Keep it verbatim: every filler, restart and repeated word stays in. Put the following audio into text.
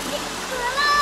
死了。